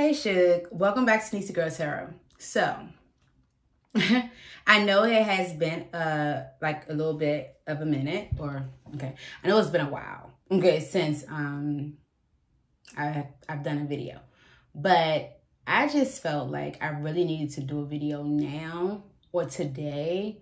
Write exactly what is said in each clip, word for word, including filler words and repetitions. Hey, Shug. Welcome back to Nisa Girl Tarot. So, I know it has been uh like a little bit of a minute, or okay, I know it's been a while. Okay, since um I I've done a video, but I just felt like I really needed to do a video now or today,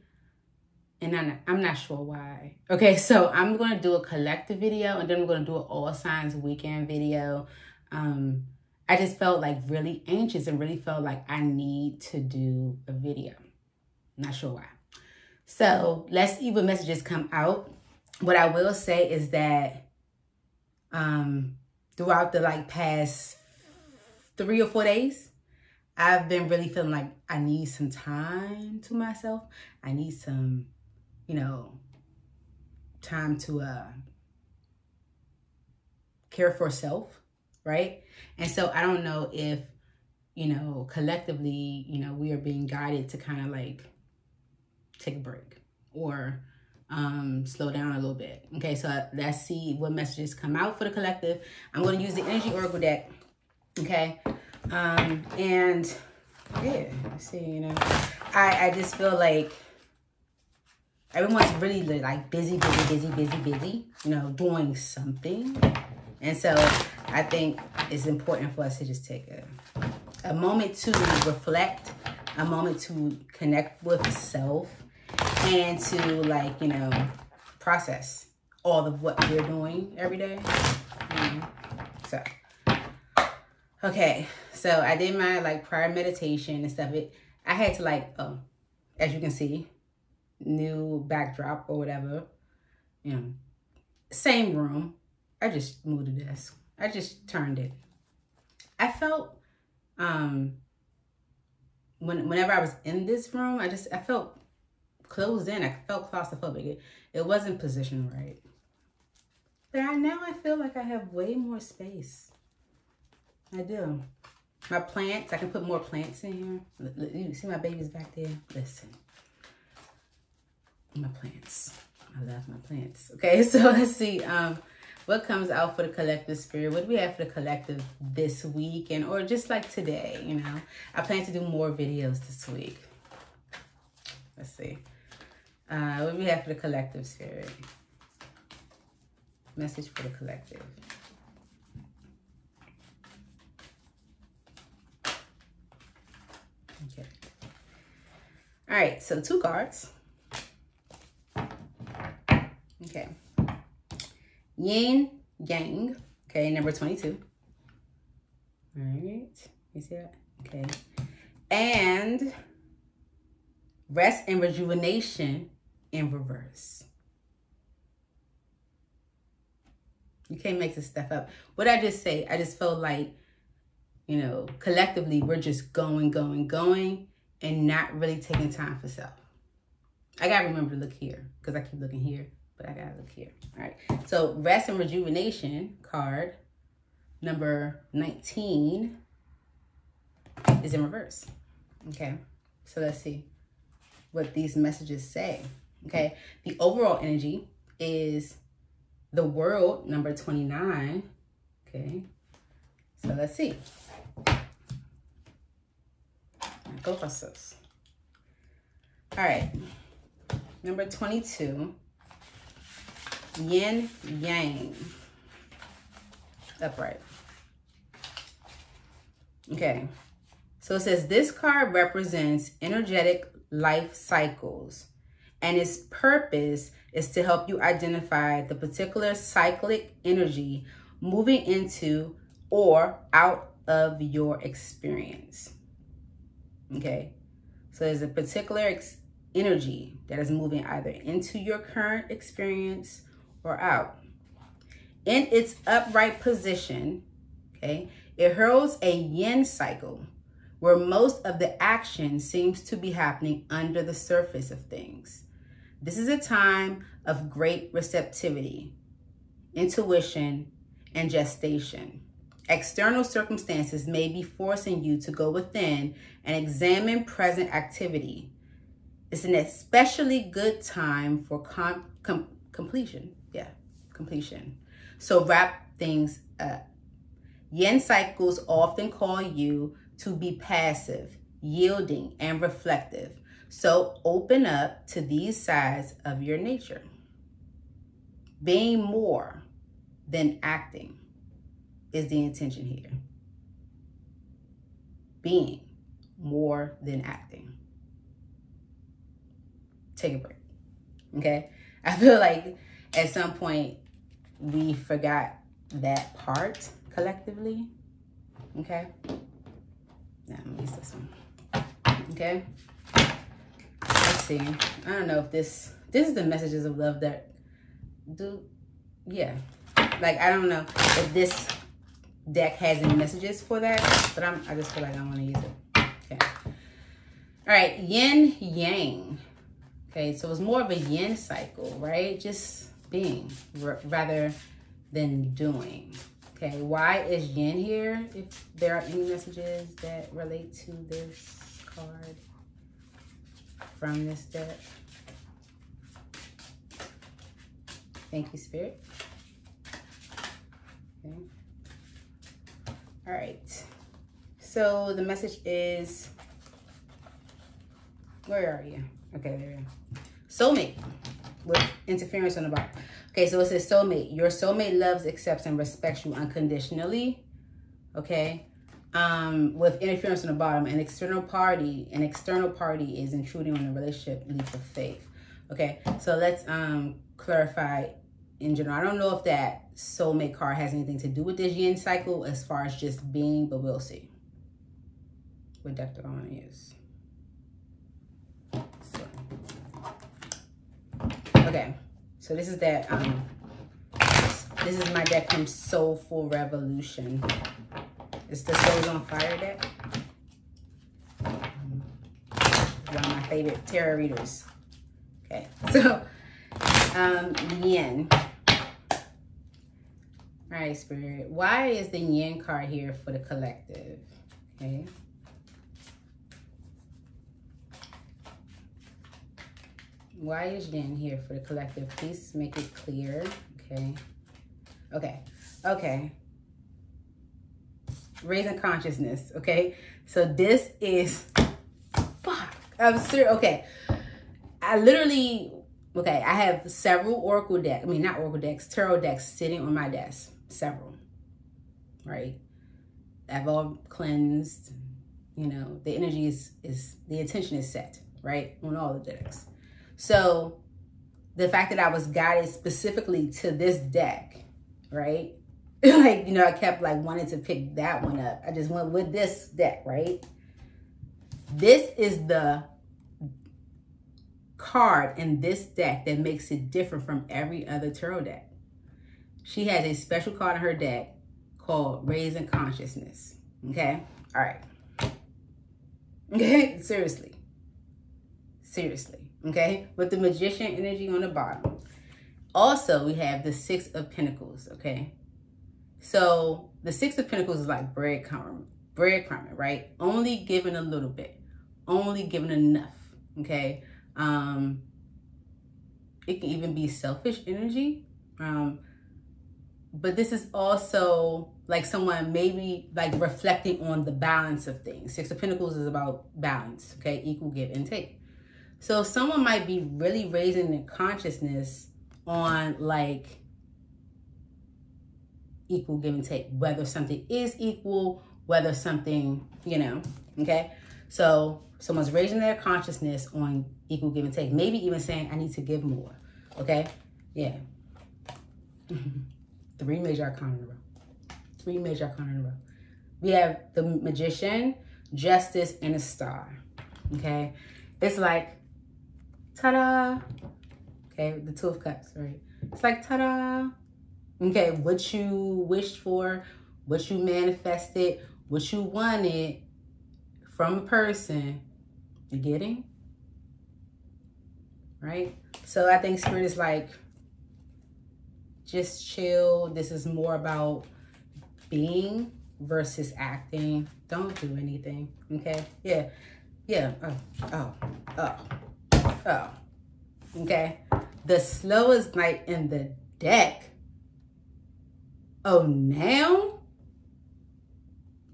and I'm I'm not sure why. Okay, so I'm gonna do a collective video, and then I'm gonna do an All Signs Weekend video. Um, I just felt like really anxious and really felt like I need to do a video. Not sure why. So let's see what messages come out. What I will say is that um, throughout the like past three or four days, I've been really feeling like I need some time to myself. I need some, you know, time to uh, care for self. Right? And so I don't know if, you know, collectively, you know, we are being guided to kind of like take a break or um, slow down a little bit. Okay, so let's see what messages come out for the collective. I'm going to use the Energy Oracle Deck. Okay, um, and yeah, let's see, you know, I, I just feel like everyone's really like busy, busy, busy, busy, busy, you know, doing something. And so I think it's important for us to just take a, a moment to reflect, a moment to connect with self, and to like, you know, process all of what we're doing every day. Mm-hmm. So, okay. So I did my like prior meditation and stuff. It, I had to like, oh, as you can see, new backdrop or whatever, you know, same room. I just moved the desk. I just turned it. I felt, um, when whenever I was in this room, I just, I felt closed in. I felt claustrophobic. It, it wasn't positioned right. But I, now I feel like I have way more space. I do. My plants, I can put more plants in here. Look, look, you see my babies back there? Listen. My plants. I love my plants. Okay, so let's see. Um, What comes out for the collective spirit? What do we have for the collective this week? And or just like today, you know? I plan to do more videos this week. Let's see. Uh, what do we have for the collective spirit? Message for the collective. Okay. All right, so two cards. Okay. Yin Yang, okay, number twenty-two. All right, you see that? Okay. And rest and rejuvenation in reverse. You can't make this stuff up. What I just say, I just feel like, you know, collectively we're just going, going, going and not really taking time for self. I gotta remember to look here because I keep looking here. But I gotta look here. All right. So rest and rejuvenation card number nineteen is in reverse. Okay. So let's see what these messages say. Okay. The overall energy is the World, number twenty-nine. Okay. So let's see. Go for this. All right. Number twenty-two. Yin Yang, upright. Okay, so it says this card represents energetic life cycles, and its purpose is to help you identify the particular cyclic energy moving into or out of your experience. Okay, so there's a particular ex energy that is moving either into your current experience or out. In its upright position, okay, it heralds a yin cycle where most of the action seems to be happening under the surface of things. This is a time of great receptivity, intuition, and gestation. External circumstances may be forcing you to go within and examine present activity. It's an especially good time for com com completion. Yeah, completion. So wrap things up. Yin cycles often call you to be passive, yielding, and reflective. So open up to these sides of your nature. Being more than acting is the intention here. Being more than acting. Take a break, okay? I feel like at some point we forgot that part collectively, okay? Now, I'm gonna use this one, okay? Let's see. I don't know if this, this is the messages of love that do, yeah. Like, I don't know if this deck has any messages for that, but I'm, I just feel like I wanna use it, okay? All right, yin, yang. Okay, so it's more of a yin cycle, right? Just being rather than doing. Okay, why is yin here? If there are any messages that relate to this card from this deck. Thank you, Spirit. Okay. All right. So the message is, where are you? Okay, there we go. Soulmate with interference on the bottom. Okay, so it says soulmate. Your soulmate loves, accepts, and respects you unconditionally. Okay, um, with interference on the bottom, an external party, an external party is intruding on the relationship. Leap of faith. Okay, so let's um clarify in general. I don't know if that soulmate card has anything to do with this yin cycle as far as just being, but we'll see. What deck do I want to use? Okay, so this is that, um, this is my deck from Soulful Revolution. It's the Souls on Fire deck. Um, one of my favorite tarot readers. Okay, so, um, yin. All right, Spirit. Why is the yin card here for the collective? Okay. Why is yin here for the collective? Please make it clear. Okay. Okay. Okay. Raising consciousness. Okay. So this is... Fuck. I'm serious. Okay. I literally... Okay. I have several Oracle decks. I mean, not Oracle decks. Tarot decks sitting on my desk. Several. Right? I've all cleansed. You know, the energy is... is the intention is set. Right? On all the decks. So the fact that I was guided specifically to this deck, right? Like, you know, I kept like wanting to pick that one up. I just went with this deck, right? This is the card in this deck that makes it different from every other tarot deck. She has a special card in her deck called Raising Consciousness, okay? All right. Okay, seriously. Seriously. Okay, with the Magician energy on the bottom. Also, we have the Six of Pentacles, okay? So, the Six of Pentacles is like breadcrumbing, breadcrumbing, right? Only given a little bit. Only given enough, okay? Um, it can even be selfish energy. Um, but this is also like someone maybe like reflecting on the balance of things. Six of Pentacles is about balance, okay? Equal give and take. So someone might be really raising their consciousness on like equal give and take, whether something is equal, whether something, you know, okay? So someone's raising their consciousness on equal give and take, maybe even saying, I need to give more, okay? Yeah. Three major arcana in a row. Three major arcana in a row. We have the Magician, Justice, and a Star, okay? It's like, ta-da, okay, the Two of Cups, right? It's like, ta-da, okay, what you wished for, what you manifested, what you wanted from a person, you're getting, right? So I think Spirit is like, just chill. This is more about being versus acting. Don't do anything, okay? Yeah, yeah, oh, oh, oh. Oh, okay. The slowest night in the deck. Oh, now?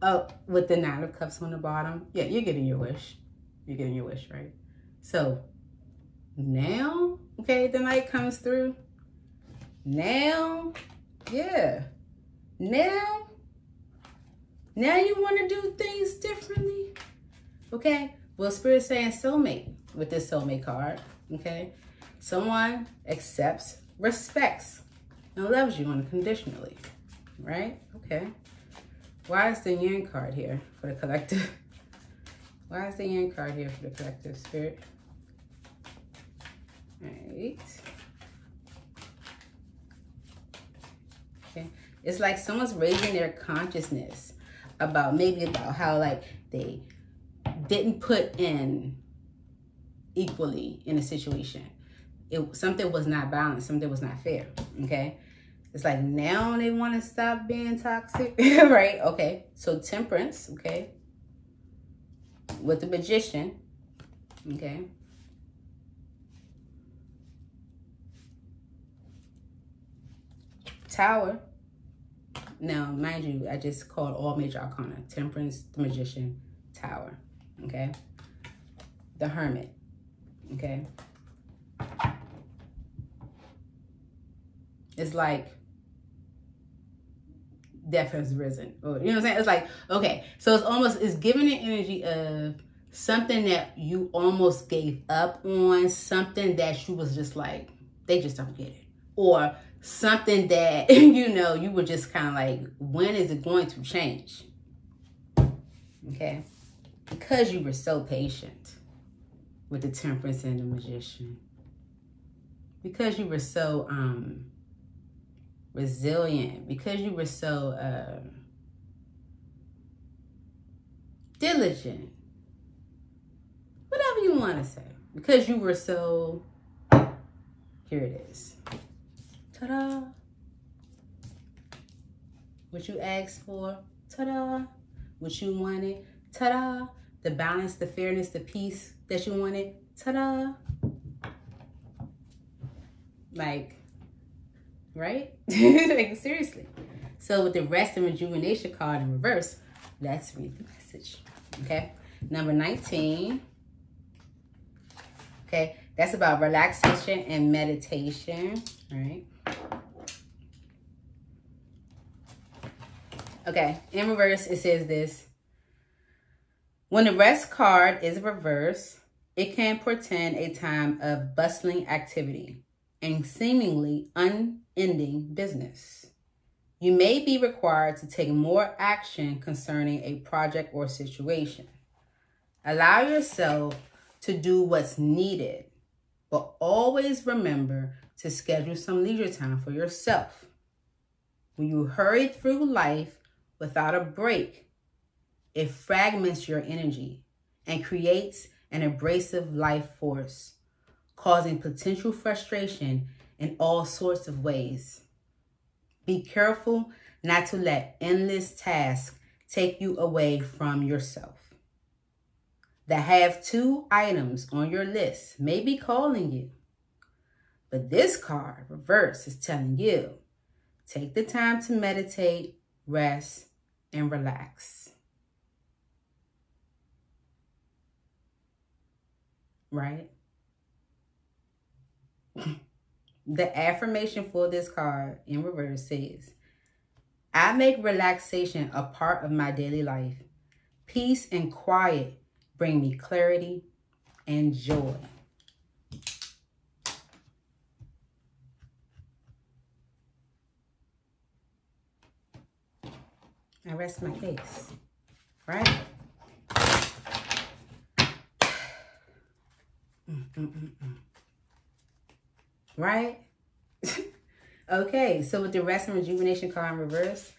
up with the Nine of Cups on the bottom. Yeah, you're getting your wish. You're getting your wish, right? So now, okay, the Knight comes through. Now, yeah. Now, now you want to do things differently. Okay. Well, Spirit's saying soulmate with this soulmate card. Okay. Someone accepts, respects, and loves you unconditionally. Right? Okay. Why is the Yin card here for the collective? Why is the Yin card here for the collective, Spirit? All right. Okay. It's like someone's raising their consciousness about maybe about how like they didn't put in equally in a situation. It, something was not balanced. Something was not fair. Okay. It's like now they want to stop being toxic. Right. Okay. So Temperance. Okay. With the Magician. Okay. Tower. Now, mind you, I just called all major arcana. Temperance, the Magician, Tower. Okay. The Hermit. Okay. It's like death has risen. Or, you know what I'm saying? It's like, okay. So it's almost, it's giving the energy of something that you almost gave up on. Something that you was just like, they just don't get it. Or something that, you know, you were just kind of like, when is it going to change? Okay. Because you were so patient with the Temperance and the Magician. Because you were so um, resilient. Because you were so uh, diligent. Whatever you want to say. Because you were so... Here it is. Ta-da! What you asked for? Ta-da! What you wanted? Ta-da! The balance, the fairness, the peace that you wanted? Ta-da! Like, right? Like, seriously. So with the Rest and Rejuvenation card in reverse, let's read the message. Okay? Number nineteen. Okay? That's about relaxation and meditation. All right? Okay, in reverse, it says this. When the Rest card is reversed, it can portend a time of bustling activity and seemingly unending business. You may be required to take more action concerning a project or situation. Allow yourself to do what's needed, but always remember to schedule some leisure time for yourself. When you hurry through life without a break, it fragments your energy and creates an abrasive life force, causing potential frustration in all sorts of ways. Be careful not to let endless tasks take you away from yourself. The have-to items on your list may be calling you, but this card, reverse, is telling you, take the time to meditate, rest, and relax. Right? The affirmation for this card in reverse says, I make relaxation a part of my daily life. Peace and quiet bring me clarity and joy. I rest my case, right? Mm-mm-mm-mm. Right? Okay, so with the Rest and Rejuvenation card in reverse,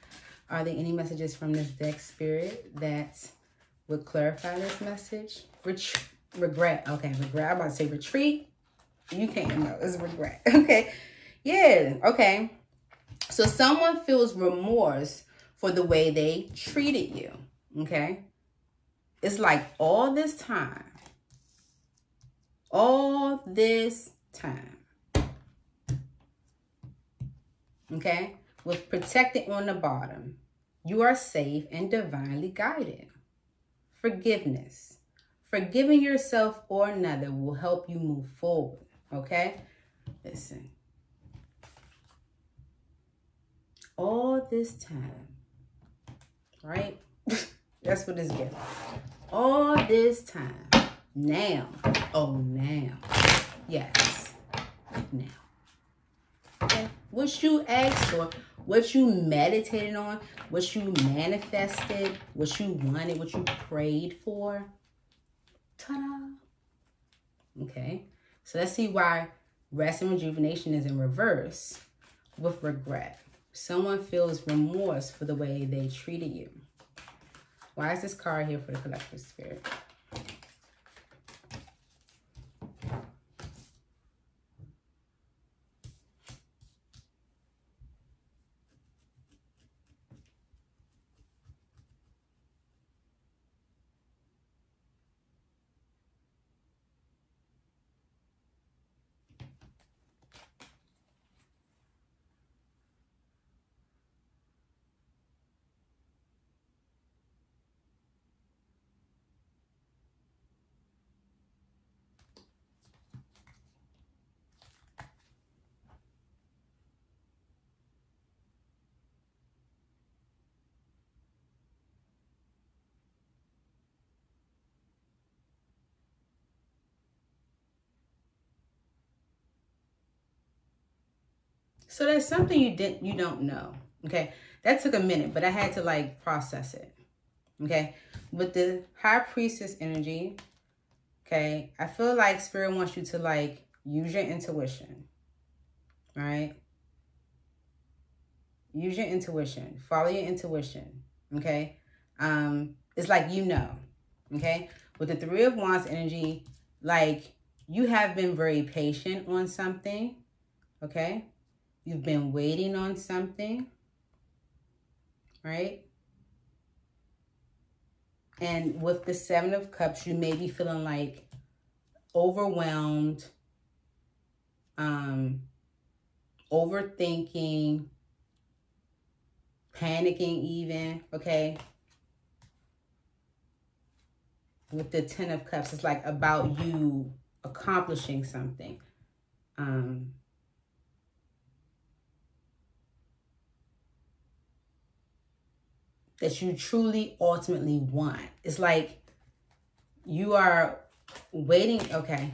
are there any messages from this deck, Spirit, that would clarify this message? Ret regret. Okay, regret. I'm about to say retreat. You can't know. It's regret. Okay. Yeah. Okay. So someone feels remorse for the way they treated you. Okay. It's like all this time. All this time. Okay? With protected on the bottom. You are safe and divinely guided. Forgiveness. Forgiving yourself or another will help you move forward, okay? Listen. All this time, right? That's what it's getting. All this time. Now. Oh, now. Yes. Now. Okay. What you asked for, what you meditated on, what you manifested, what you wanted, what you prayed for. Ta-da. Okay. So let's see why rest and rejuvenation is in reverse with regret. Someone feels remorse for the way they treated you. Why is this card here for the collective spirit? So there's something you didn't, you don't know. Okay. That took a minute, but I had to like process it. Okay. With the High Priestess energy. Okay. I feel like spirit wants you to like use your intuition. All right. Use your intuition. Follow your intuition. Okay. Um, it's like, you know, okay. With the Three of Wands energy, like you have been very patient on something. Okay. You've been waiting on something, right? And with the Seven of Cups, you may be feeling like overwhelmed, um, overthinking, panicking even, okay? With the Ten of Cups, it's like about you accomplishing something. Um... that you truly ultimately want. It's like you are waiting, okay,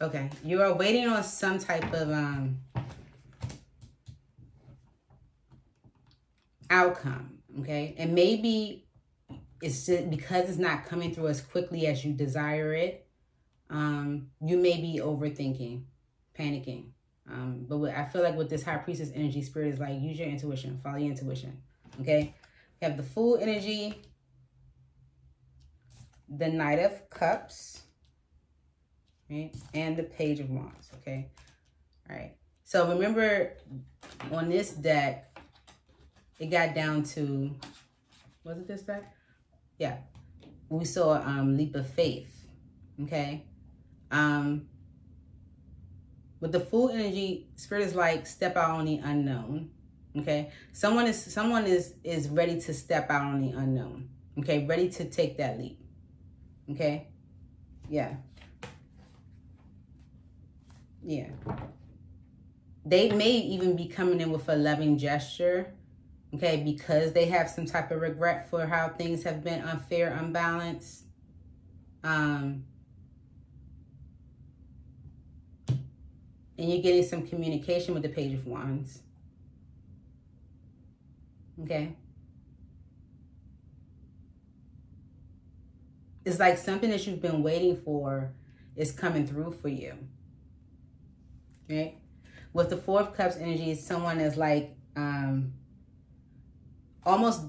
okay. You are waiting on some type of um, outcome, okay? And maybe it's just because it's not coming through as quickly as you desire it, um, you may be overthinking, panicking. Um, but what, I feel like with this High Priestess energy, spirit is like, use your intuition, follow your intuition, okay? You have the Fool energy, the Knight of Cups, right? And the Page of Wands, okay? All right. So remember, on this deck, it got down to, was it this deck? Yeah. We saw um, Leap of Faith, okay? Um, with the Fool energy, spirit is like, step out on the unknown. Okay, someone is someone is is ready to step out on the unknown. Okay, ready to take that leap. Okay, yeah, yeah. They may even be coming in with a loving gesture. Okay, because they have some type of regret for how things have been unfair, unbalanced. Um, and you're getting some communication with the Page of Wands. Okay. It's like something that you've been waiting for is coming through for you. Right? With the Four of Cups energy, someone is like um, almost,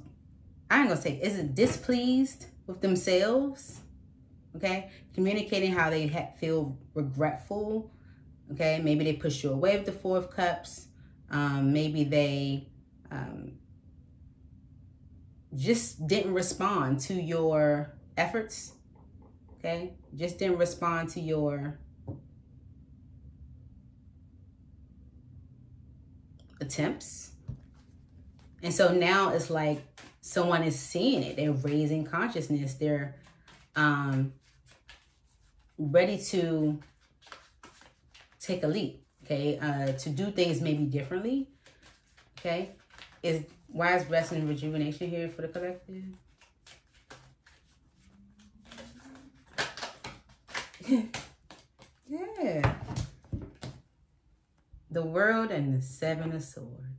I ain't going to say, is it displeased with themselves? Okay? Communicating how they ha feel regretful. Okay? Maybe they push you away with the Four of Cups. Um, maybe they... Um, just didn't respond to your efforts, okay? Just didn't respond to your attempts, And so now it's like someone is seeing it. They're raising consciousness. They're um, ready to take a leap, okay? Uh, to do things maybe differently, okay? Is why is rest and rejuvenation here for the collective? Yeah. The World and the Seven of Swords.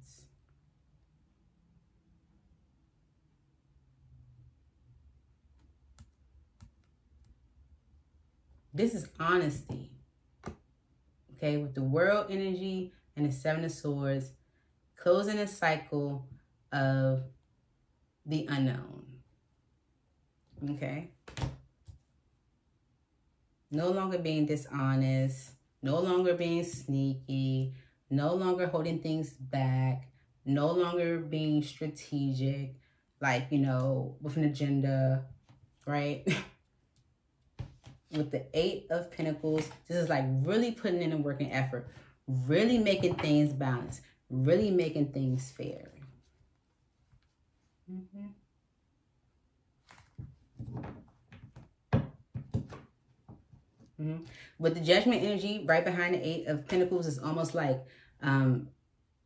This is honesty. Okay, with the World energy and the Seven of Swords, closing a cycle of the unknown. Okay. No longer being dishonest, no longer being sneaky, no longer holding things back, no longer being strategic, like, you know, with an agenda, right? With the Eight of Pentacles, this is like really putting in a work and effort, really making things balanced, really making things fair. Mm-hmm. Mm-hmm. With the Judgment energy right behind the Eight of Pentacles, it's almost like um,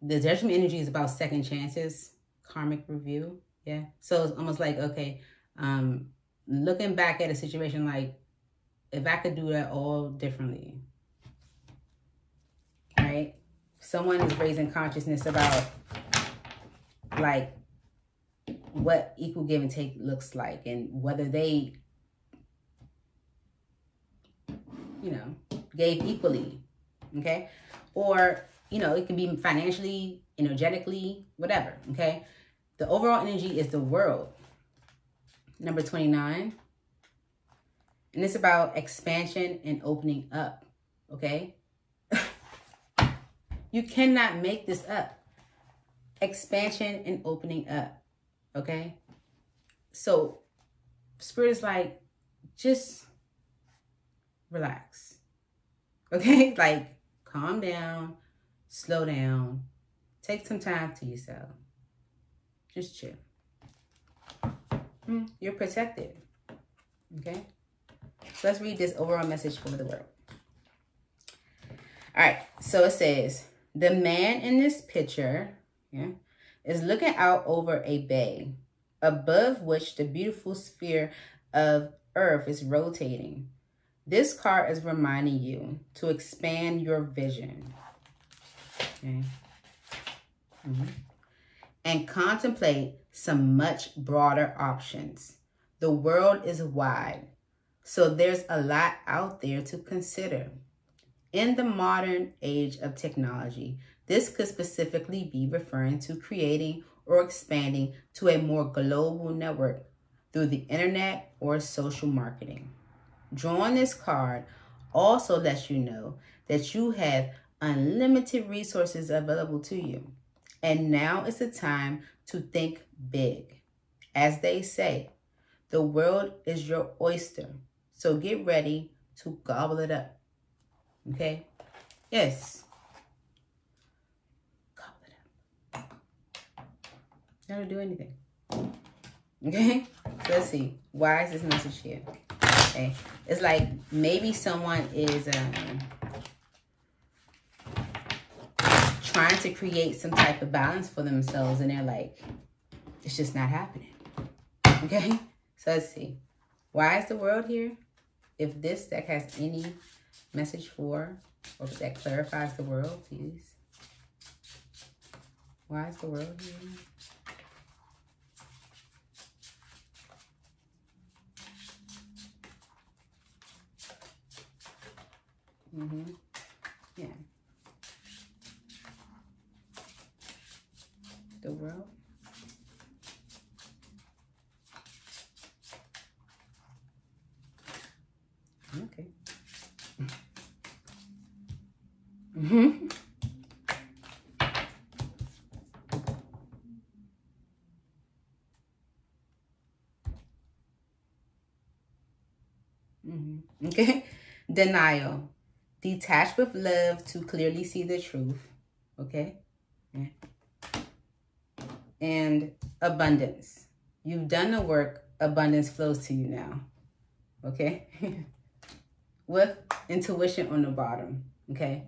the Judgment energy is about second chances, karmic review. Yeah. So it's almost like, okay, um, looking back at a situation like, if I could do that all differently, right? Someone is raising consciousness about like what equal give and take looks like and whether they, you know, gave equally, okay? Or, you know, it can be financially, energetically, whatever, okay? The overall energy is the World, number twenty-nine. And it's about expansion and opening up, okay? You cannot make this up. Expansion and opening up, okay? So, Spirit is like, just relax, okay? Like, calm down, slow down, take some time to yourself. Just chill. Mm, you're protected, okay? So let's read this overall message for the world. All right, so it says, the man in this picture, yeah, is looking out over a bay, above which the beautiful sphere of Earth is rotating. This card is reminding you to expand your vision, okay, mm-hmm, and contemplate some much broader options. The world is wide. So there's a lot out there to consider. In the modern age of technology, this could specifically be referring to creating or expanding to a more global network through the internet or social marketing. Drawing this card also lets you know that you have unlimited resources available to you. And now is the time to think big. As they say, the world is your oyster. So get ready to gobble it up, okay? Yes. Gobble it up. Not to do anything, okay? So let's see. Why is this message here? Okay. It's like maybe someone is um, trying to create some type of balance for themselves, and they're like, it's just not happening, okay? So let's see. Why is the world here? If this deck has any message for, or if that clarifies the world, please. Why is the world here? Mm-hmm. Yeah. The world. Okay. Mm-hmm. Mm-hmm. Okay. Denial. Detached with love to clearly see the truth. Okay. Yeah. and abundance. You've done the work. Abundance flows to you now. Okay? With intuition on the bottom. Okay?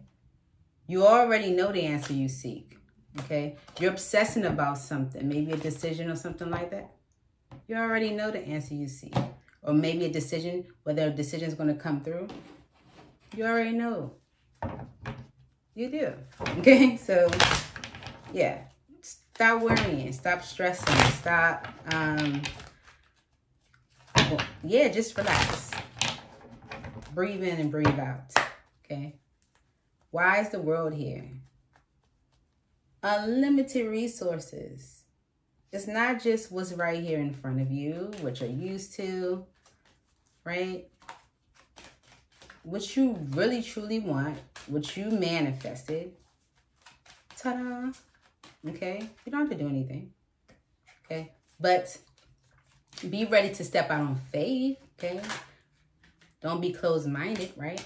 You already know the answer you seek. Okay? You're obsessing about something. Maybe a decision or something like that. You already know the answer you seek. Or maybe a decision, whether a decision is going to come through. You already know. You do. Okay? So, yeah. Stop worrying. Stop stressing. Stop, um, well, yeah, just relax. Breathe in and breathe out. Okay? Why is the world here? Unlimited resources. It's not just what's right here in front of you, what you're used to, right? What you really, truly want, what you manifested. Ta-da! Okay? You don't have to do anything. Okay? But be ready to step out on faith. Okay? Don't be closed-minded, right?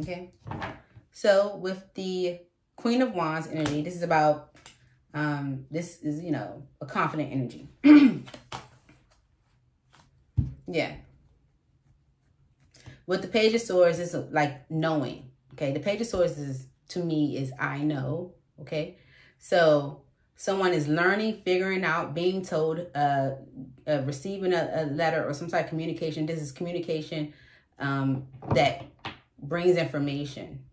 Okay? So, with the Queen of Wands energy, this is about... Um, this is, you know, a confident energy. Yeah. With the Page of Swords, it's like knowing. Okay. The Page of Swords is, to me, is I know. Okay. So someone is learning, figuring out, being told, uh, uh receiving a, a letter or some type of communication. This is communication, um, that brings information.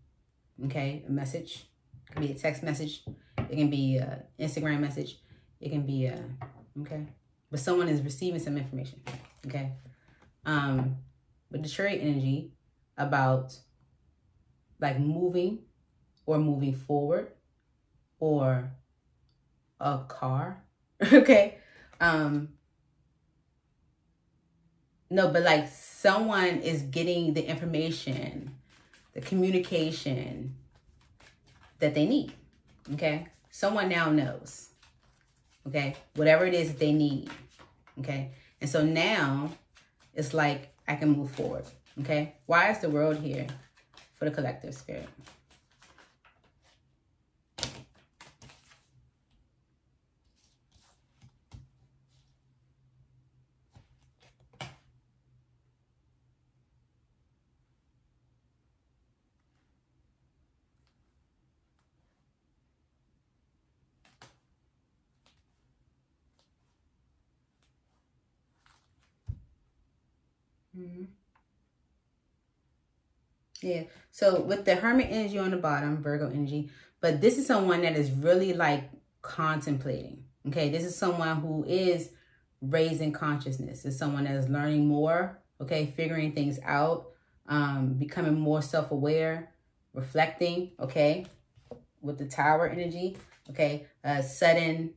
Okay. A message. It can be a text message. It can be an Instagram message. It can be a, okay. But someone is receiving some information, okay? Um, but the trade energy about like moving or moving forward or a car, okay? Um, no, but like someone is getting the information, the communication that they need, okay? Someone now knows, okay? Whatever it is that they need, okay? And so now it's like I can move forward, okay? Why is the world here? For the collective spirit. Mm-hmm. Yeah, so with the Hermit energy on the bottom, Virgo energy, but this is someone that is really like contemplating, okay? This is someone who is raising consciousness. It's someone that is learning more, okay? Figuring things out, um, becoming more self-aware, reflecting, okay? With the Tower energy, okay? Uh, sudden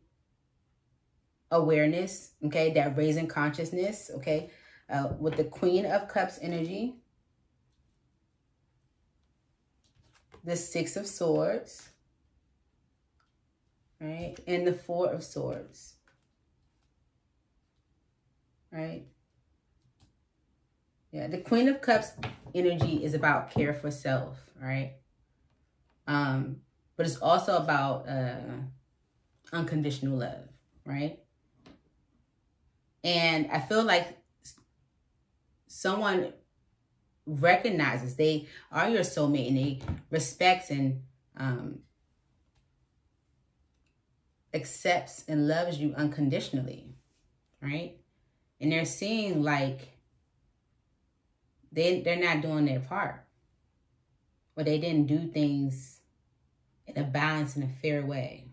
awareness, okay? That raising consciousness, okay? Uh, with the Queen of Cups energy, the Six of Swords, right? And the Four of Swords, right? Yeah, the Queen of Cups energy is about care for self, right? Um, but it's also about uh, unconditional love, right? And I feel like someone recognizes they are your soulmate and they respects and um, accepts and loves you unconditionally, right? And they're seeing like they, they're not doing their part or they didn't do things in a balanced and a fair way.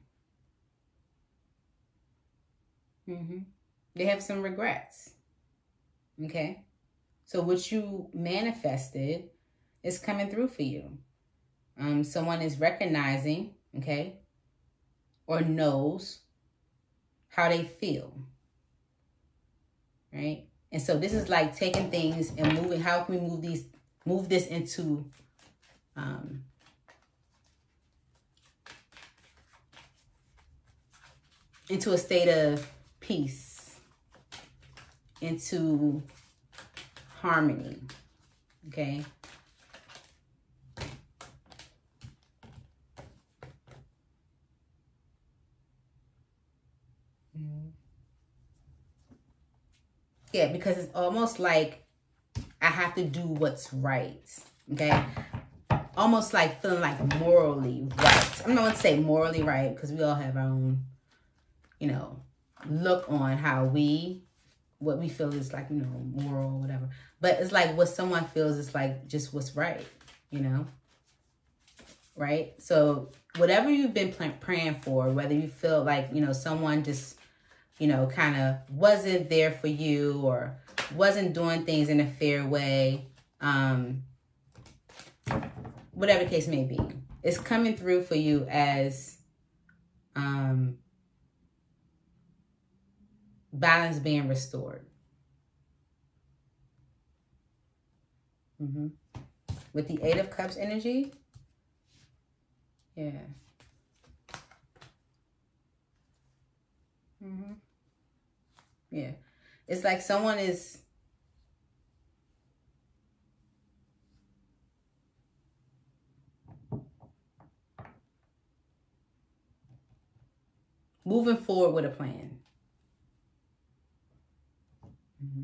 Mm-hmm. They have some regrets, okay? So what you manifested is coming through for you. Um, someone is recognizing, okay, or knows how they feel, right? And so this is like taking things and moving. How can we move these, move this into um, into a state of peace, into harmony, okay? Yeah, because it's almost like I have to do what's right, okay? Almost like feeling like morally right. I'm not going to say morally right because we all have our own, you know, look on how we, what we feel is like, you know, moral or whatever. But it's like what someone feels is like just what's right, you know? Right? So whatever you've been praying for, whether you feel like, you know, someone just, you know, kind of wasn't there for you or wasn't doing things in a fair way, um, whatever the case may be, it's coming through for you as um, balance being restored. Mm-hmm. With the Eight of Cups energy, yeah. Mm-hmm. Yeah. It's like someone is moving forward with a plan. Mm-hmm.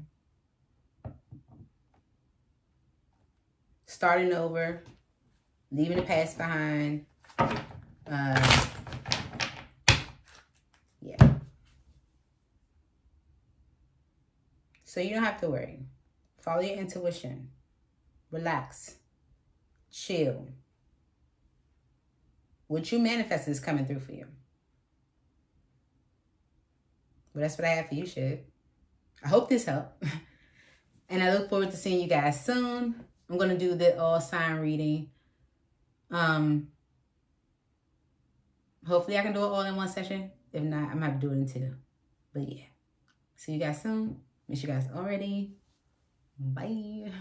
Starting over, leaving the past behind. Uh, yeah. So you don't have to worry. Follow your intuition. Relax. Chill. What you manifest is coming through for you. Well, that's what I have for you, Ship. I hope this helped. And I look forward to seeing you guys soon. I'm going to do the all sign reading. Um, hopefully I can do it all in one session. If not, I'm going to have to do it in two. But yeah. See you guys soon. Miss you guys already. Bye.